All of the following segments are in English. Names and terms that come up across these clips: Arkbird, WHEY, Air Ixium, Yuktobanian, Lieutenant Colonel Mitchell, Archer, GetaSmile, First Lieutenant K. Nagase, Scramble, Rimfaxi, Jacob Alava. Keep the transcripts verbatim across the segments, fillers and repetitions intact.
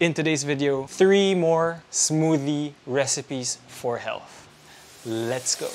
In today's video, three more smoothie recipes for health. Let's go.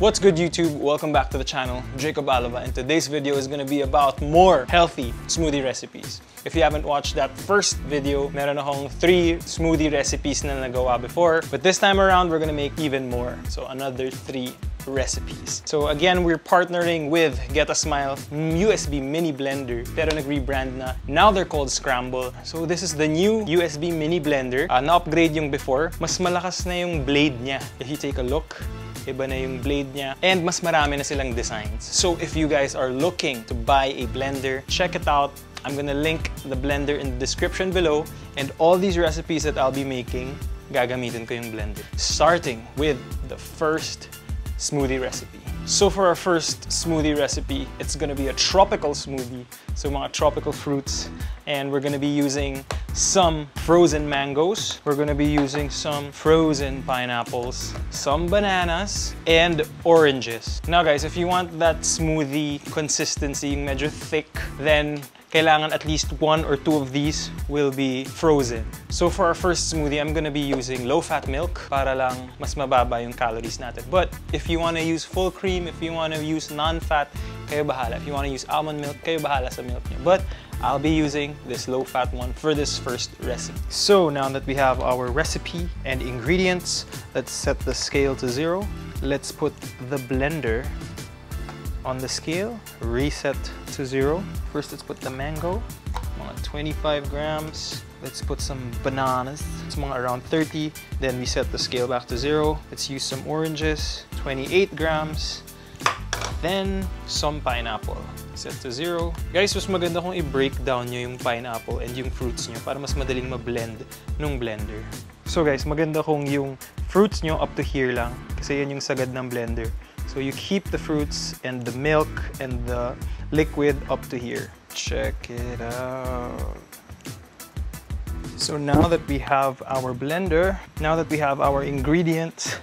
What's good YouTube? Welcome back to the channel. Jacob Alava, and today's video is going to be about more healthy smoothie recipes. If you haven't watched that first video, meron akong three smoothie recipes na nagawa before, but this time around we're going to make even more. So another three recipes. So again, we're partnering with GetaSmile U S B Mini Blender, pero nag-rebrand na. Now they're called Scramble. So this is the new U S B Mini Blender. Uh, na-upgrade yung before. Mas malakas na yung blade niya. If you take a look, iba na yung blade niya. And mas marami na silang designs. So if you guys are looking to buy a blender, check it out. I'm gonna link the blender in the description below, and all these recipes that I'll be making, gagamitin ko yung blender. Starting with the first smoothie recipe. So for our first smoothie recipe, it's gonna be a tropical smoothie, so mga tropical fruits, and we're gonna be using some frozen mangoes, we're gonna be using some frozen pineapples, some bananas, and oranges. Now guys, if you want that smoothie consistency, medyo thick, then kailangan at least one or two of these will be frozen. So for our first smoothie, I'm gonna be using low-fat milk para lang mas mababa yung calories natin. But if you wanna use full cream, if you wanna use non-fat, kayo bahala. If you wanna use almond milk, kayo bahala sa milk niyo. But I'll be using this low-fat one for this first recipe. So now that we have our recipe and ingredients, let's set the scale to zero. Let's put the blender on the scale, reset to zero. First, let's put the mango, mga twenty-five grams. Let's put some bananas, it's mga around thirty. Then we set the scale back to zero. Let's use some oranges, twenty-eight grams. Then, some pineapple. Set to zero. Guys, mas maganda kung i-break down nyo yung pineapple and yung fruits nyo para mas madaling ma-blend nung blender. So guys, maganda kung yung fruits nyo up to here lang kasi yan yung sagad ng blender. So you keep the fruits and the milk and the liquid up to here. Check it out. So now that we have our blender, now that we have our ingredients,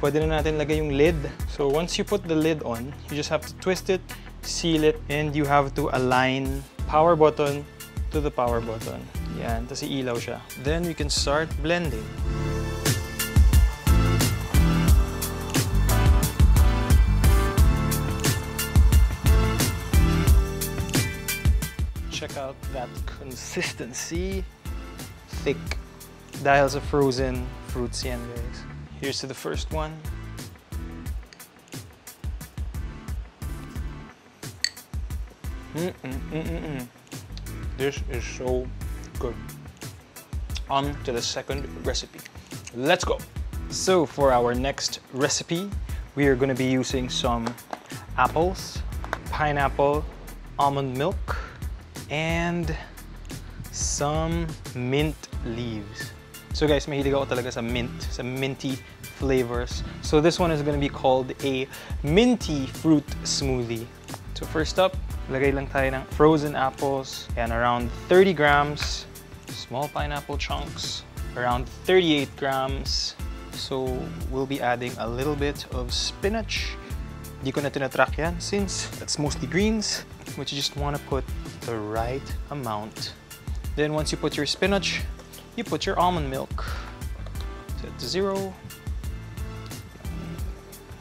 pwede na natin lagay yung lid. So once you put the lid on, you just have to twist it, seal it, and you have to align power button to the power button. Yan, tas ilaw siya. Then you can start blending. Check out that consistency. Thick. Dahil sa frozen fruits yan, guys. Here's to the first one. Mm -mm, mm -mm -mm. This is so good. On to the second recipe. Let's go. So for our next recipe, we are going to be using some apples, pineapple, almond milk, and some mint leaves. So guys, mahilig ako talaga sa mint, sa minty flavors. So this one is going to be called a minty fruit smoothie. So first up, lagay lang tayo ng frozen apples, and around thirty grams, small pineapple chunks, around thirty-eight grams. So we'll be adding a little bit of spinach. Di ko na tinatrack yan since that's mostly greens, but you just want to put the right amount. Then once you put your spinach, you put your almond milk. Set to zero.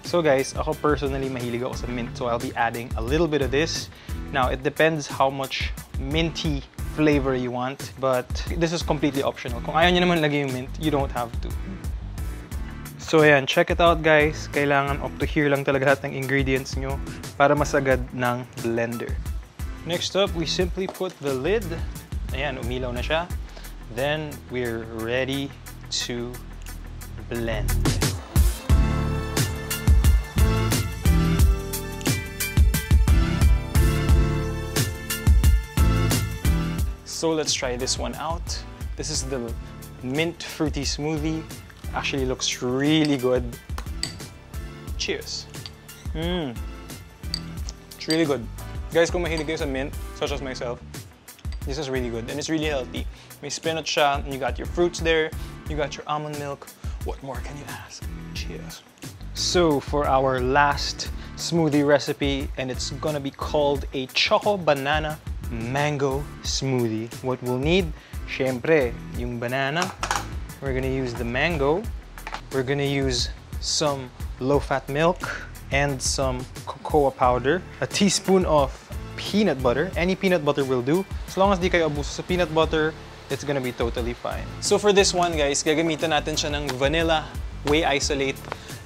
So guys, ako personally mahilig ako sa mint, so I'll be adding a little bit of this. Now, it depends how much minty flavor you want, but this is completely optional. Kung ayaw nyo naman lagay yung mint, you don't have to. So ayan, check it out guys. Kailangan up to here lang talaga lahat ng ingredients nyo para masagad ng blender. Next up, we simply put the lid. Ayan, umilaw na siya. Then we're ready to blend. So let's try this one out. This is the mint fruity smoothie. Actually looks really good. Cheers. Mmm. It's really good. Guys, kung mahilig kayo sa mint, such as myself, this is really good and it's really healthy. May spinach siya, and you got your fruits there, you got your almond milk. What more can you ask? Cheers. So for our last smoothie recipe, and it's gonna be called a Choco Banana Mango Smoothie. What we'll need, syempre, yung banana. We're gonna use the mango. We're gonna use some low-fat milk and some cocoa powder, a teaspoon of peanut butter. Any peanut butter will do. As long as di kayo abuso sa peanut butter, it's gonna be totally fine. So for this one, guys, gagamitan natin siya ng vanilla whey isolate.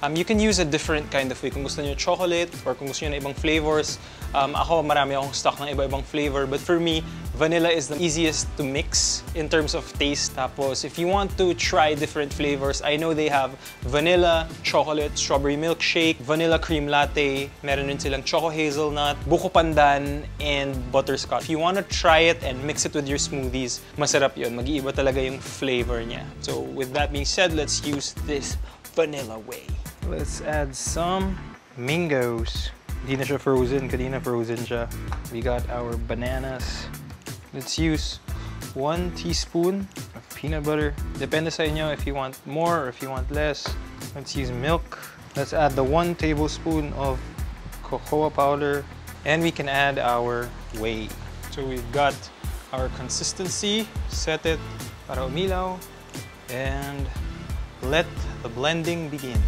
Um, you can use a different kind of whey. Kung gusto niyo chocolate or kung gusto niyo na ibang flavors. Um, ako, marami akong stock ng iba-ibang flavor. But for me, vanilla is the easiest to mix in terms of taste. Tapos, if you want to try different flavors, I know they have vanilla, chocolate, strawberry milkshake, vanilla cream latte, meron din silang choco hazelnut, buko pandan, and butterscotch. If you want to try it and mix it with your smoothies, masarap yun. Mag-iiba talaga yung flavor niya. So, with that being said, let's use this vanilla whey. Let's add some mangoes. Hindi na siya frozen, kanina frozen siya. We got our bananas. Let's use one teaspoon of peanut butter. Depende sa inyo if you want more or if you want less. Let's use milk. Let's add the one tablespoon of cocoa powder. And we can add our whey. So we've got our consistency. Set it para umilaw. And let the blending begin.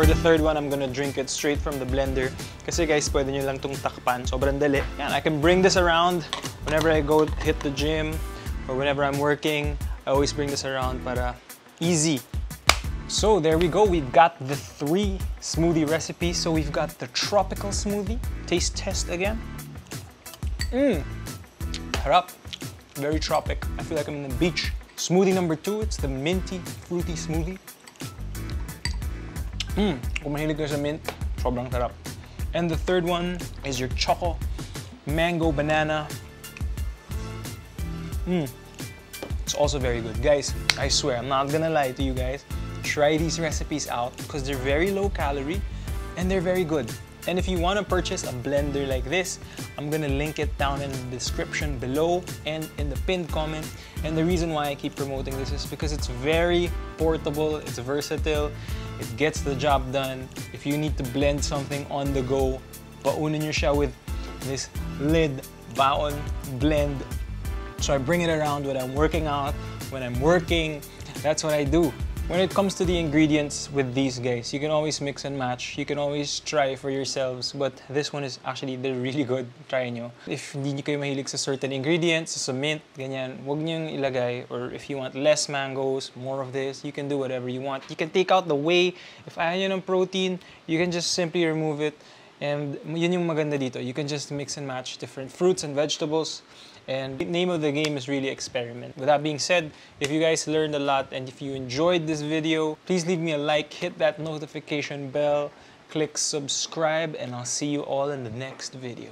For the third one, I'm gonna drink it straight from the blender. Kasi guys, pwede nyo lang itong takpan. Sobrang dali. Yan, I can bring this around whenever I go hit the gym or whenever I'm working. I always bring this around para easy. So there we go. We've got the three smoothie recipes. So we've got the tropical smoothie. Taste test again. Mmm. Harap. Very tropic. I feel like I'm in the beach. Smoothie number two. It's the minty fruity smoothie. Mmm, kung mahilig kayo sa mint, sobrang sarap. And the third one is your choco mango banana. Mmm, it's also very good. Guys, I swear, I'm not gonna lie to you guys. Try these recipes out because they're very low calorie and they're very good. And if you want to purchase a blender like this, I'm going to link it down in the description below and in the pinned comment. And the reason why I keep promoting this is because it's very portable, it's versatile, it gets the job done. If you need to blend something on the go, paunin nyo siya with this lid baon blend. So I bring it around when I'm working out, when I'm working, that's what I do. When it comes to the ingredients with these guys, you can always mix and match. You can always try for yourselves. But this one is actually, they're really good. Try nyo. If hindi nyo kayo mahilig sa certain ingredients, sa mint, ganyan, wag nyo yung ilagay. Or if you want less mangoes, more of this, you can do whatever you want. You can take out the whey. If ayaw nyo ng protein, you can just simply remove it. And yun yung maganda dito. You can just mix and match different fruits and vegetables. And the name of the game is really experiment. With that being said, if you guys learned a lot and if you enjoyed this video, please leave me a like, hit that notification bell, click subscribe, and I'll see you all in the next video.